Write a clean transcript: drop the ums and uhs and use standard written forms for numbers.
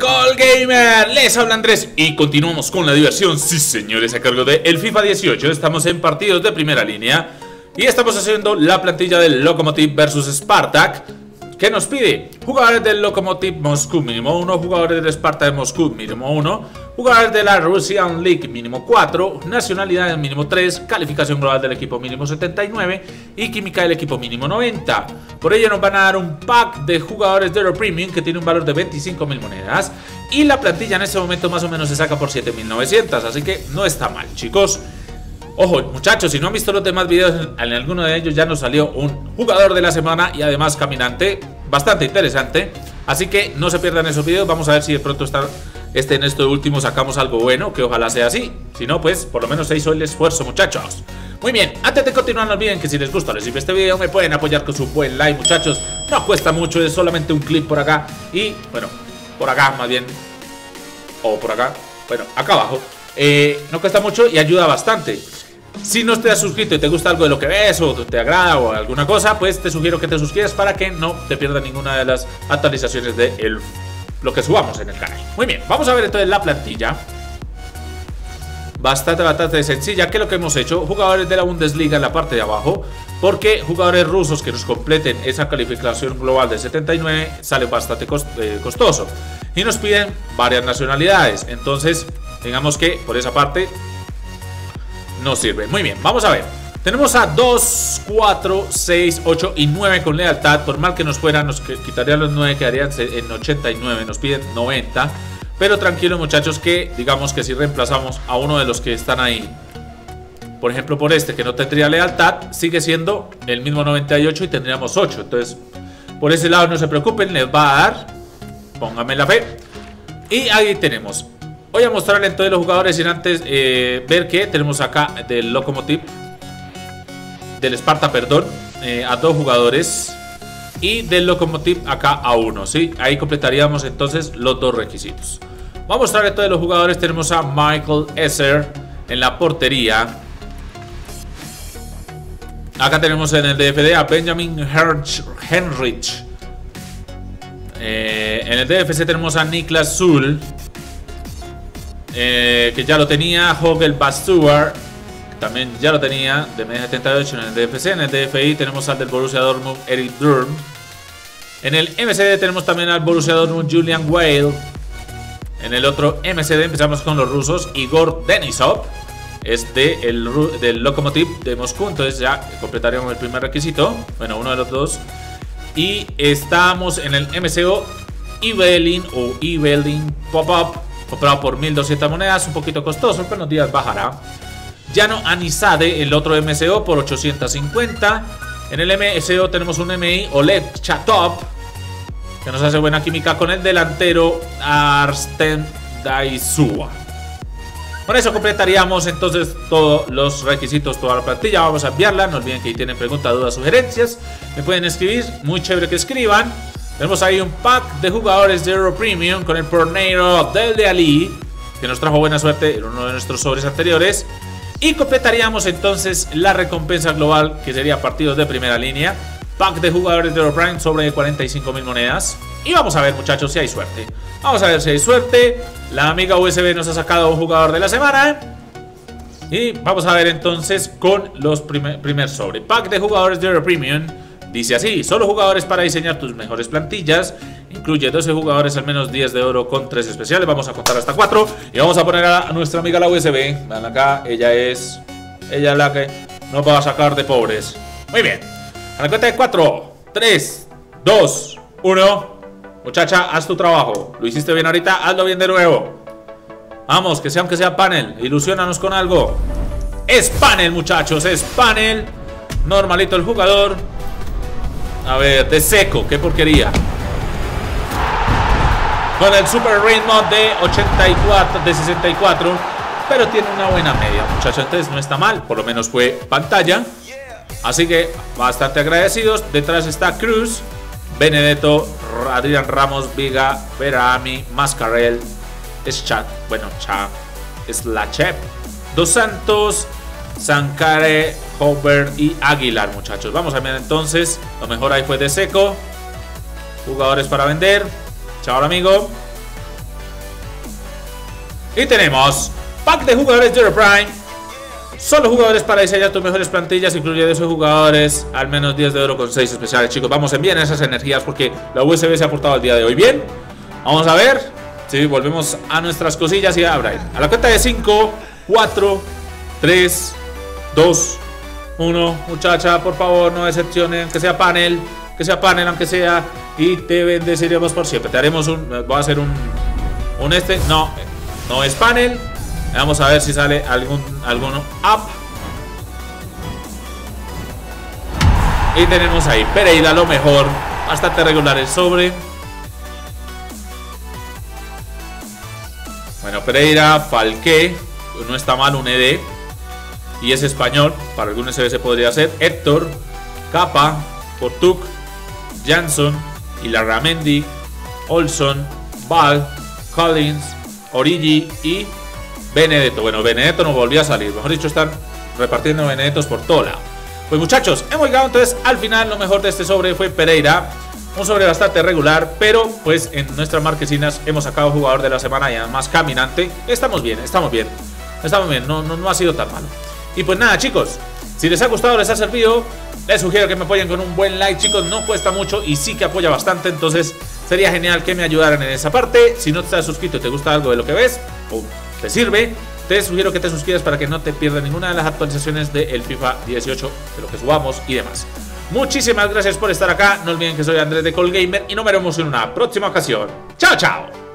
ColGamer, les habla Andrés y continuamos con la diversión, sí señores, a cargo de el FIFA 18. Estamos en partidos de primera línea y estamos haciendo la plantilla del Lokomotiv versus Spartak, que nos pide jugadores del Lokomotiv Moscú mínimo 1, jugadores del Spartak de Moscú mínimo 1, jugadores de la Russian League mínimo 4, nacionalidades mínimo 3, calificación global del equipo mínimo 79 y química del equipo mínimo 90. Por ello nos van a dar un pack de jugadores de Euro Premium que tiene un valor de 25.000 monedas y la plantilla en este momento más o menos se saca por 7.900, así que no está mal, chicos. Ojo, muchachos, si no han visto los demás videos, en alguno de ellos ya nos salió un jugador de la semana y además caminante, bastante interesante. Así que no se pierdan esos videos, vamos a ver si de pronto en esto último sacamos algo bueno, que ojalá sea así. Si no, pues por lo menos se hizo el esfuerzo, muchachos. Muy bien, antes de continuar no olviden que si les gusta o les sirve este video, me pueden apoyar con su buen like, muchachos. No cuesta mucho, es solamente un clic por acá y, bueno, por acá más bien, o por acá, bueno, acá abajo. No cuesta mucho y ayuda bastante. Si no te has suscrito y te gusta algo de lo que ves o te agrada o alguna cosa, pues te sugiero que te suscribas para que no te pierdas ninguna de las actualizaciones de lo que subamos en el canal. Muy bien, vamos a ver entonces la plantilla. Bastante sencilla, que es lo que hemos hecho. Jugadores de la Bundesliga en la parte de abajo, porque jugadores rusos que nos completen esa calificación global de 79 sale bastante costoso. Y nos piden varias nacionalidades, entonces digamos que por esa parte no sirve. Muy bien, vamos a ver. Tenemos a 2, 4, 6, 8 y 9 con lealtad. Por mal que nos fueran, nos quitarían los 9, quedarían en 89. Nos piden 90. Pero tranquilos, muchachos, que digamos que si reemplazamos a uno de los que están ahí, por ejemplo por este que no tendría lealtad, sigue siendo el mismo 98 y tendríamos 8. Entonces por ese lado no se preocupen, les va a dar, pónganme la fe. Y ahí tenemos. Voy a mostrarle entonces los jugadores sin antes ver que tenemos acá del Lokomotiv, del Spartak, perdón, a 2 jugadores y del Lokomotiv acá a 1, ¿sí? Ahí completaríamos entonces los 2 requisitos. Voy a mostrarle todos los jugadores. Tenemos a Michael Esser en la portería. Acá tenemos en el DFD a Benjamin Herz Henrich. En el DFC tenemos a Niklas Süle, que ya lo tenía. Hogel Bastuer, que también ya lo tenía, de media 78 en el DFC. En el DFI tenemos al del Borussia Dortmund, Eric Durm. En el MCD tenemos también al Borussia Dortmund, Julian Weigl. En el otro MCD empezamos con los rusos. Igor Denisov es del Lokomotiv de Moscú, entonces ya completaríamos el primer requisito, bueno, uno de los dos. Y estamos en el MCO Ibelin Pop-Up, comprado por 1.200 monedas, un poquito costoso, pero en los días bajará. Llano Anisade, el otro MCO, por 850. En el MSO tenemos un MI, Oleg Chatop, que nos hace buena química con el delantero Arsten Daisuwa. Con eso completaríamos entonces todos los requisitos, toda la plantilla. Vamos a enviarla, no olviden que ahí tienen preguntas, dudas, sugerencias. Me pueden escribir, muy chévere que escriban. Tenemos ahí un pack de jugadores de Euro Premium con el torneo del de Ali, que nos trajo buena suerte en uno de nuestros sobres anteriores. Y completaríamos entonces la recompensa global, que sería partidos de primera línea, pack de jugadores de Euro Prime, sobre 45.000 monedas. Y vamos a ver, muchachos, si hay suerte. Vamos a ver si hay suerte. La amiga USB nos ha sacado un jugador de la semana. Y vamos a ver entonces con los primer sobre. Pack de jugadores de Euro Premium. Dice así: solo jugadores para diseñar tus mejores plantillas. Incluye 12 jugadores, al menos 10 de oro con 3 especiales. Vamos a contar hasta 4. Y vamos a poner a nuestra amiga la USB. Van acá, ella es la que nos va a sacar de pobres. Muy bien. A la cuenta de 4, 3, 2, 1. Muchacha, haz tu trabajo. Lo hiciste bien ahorita, hazlo bien de nuevo. Vamos, que sea aunque sea panel. Ilusiónanos con algo. Es panel, muchachos, es panel. Normalito el jugador. A ver, de seco, qué porquería. Con el super ritmo de 64, de 64. pero tiene una buena media, muchachos. Entonces no está mal, por lo menos fue pantalla. Así que bastante agradecidos. Detrás está Cruz, Benedetto, Adrián Ramos, Viga, Berami, Mascarell, Schat, bueno, Cha, Slachep, Dos Santos, Sancare, Hobert y Aguilar, muchachos. Vamos a mirar entonces. Lo mejor ahí fue de Seco. Jugadores para vender. Chao, amigo. Y tenemos pack de jugadores de Prime. Solo jugadores para diseñar tus mejores plantillas, incluyendo esos jugadores al menos 10 de oro con 6 especiales. Chicos, vamos, envíen esas energías porque la USB se ha portado el día de hoy bien. Vamos a ver si volvemos a nuestras cosillas y a Brian. A la cuenta de 5, 4, 3, 2, 1. Muchacha, por favor, no decepcionen, aunque sea panel. Que sea panel, aunque sea. Y te bendeciremos por siempre. Te haremos un... Voy a hacer un este. No, no es panel. Vamos a ver si sale alguno up. Y tenemos ahí Pereira, lo mejor. Bastante regular el sobre. Bueno, Pereira, Falqué. No está mal, un ED. Y es español. Para algún SB se podría hacer. Héctor, Capa, Portuk, Jansson, Ilarramendi, Olson, Ball, Collins, Origi y Benedetto. Bueno, Benedetto no volvió a salir. Mejor dicho, están repartiendo Benedettos por todo lado. Pues muchachos, hemos llegado entonces al final. Lo mejor de este sobre fue Pereira. Un sobre bastante regular, pero pues en nuestras marquesinas hemos sacado jugador de la semana y además caminante. Estamos bien, estamos bien. Estamos bien, no ha sido tan malo. Y pues nada, chicos, si les ha gustado, les ha servido, les sugiero que me apoyen con un buen like, chicos. No cuesta mucho y sí que apoya bastante. Entonces sería genial que me ayudaran en esa parte. Si no te has suscrito y te gusta algo de lo que ves, te sirve, te sugiero que te suscribas para que no te pierdas ninguna de las actualizaciones del FIFA 18, de lo que subamos y demás. Muchísimas gracias por estar acá. No olviden que soy Andrés de ColGamer y nos veremos en una próxima ocasión. ¡Chao, chao!